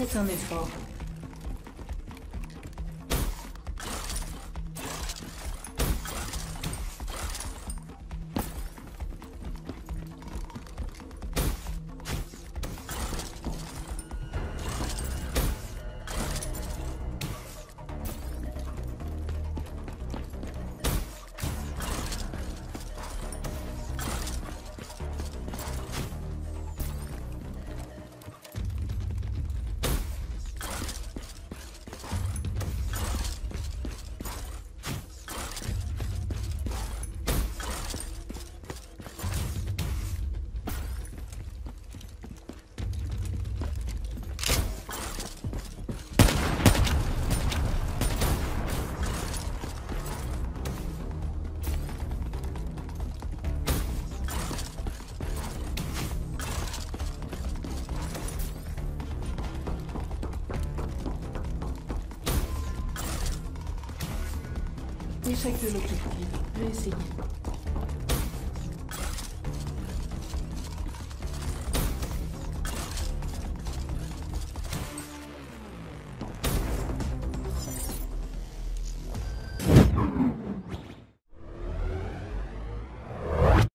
Faites un effort. Échec de l'objectif, je vais essayer.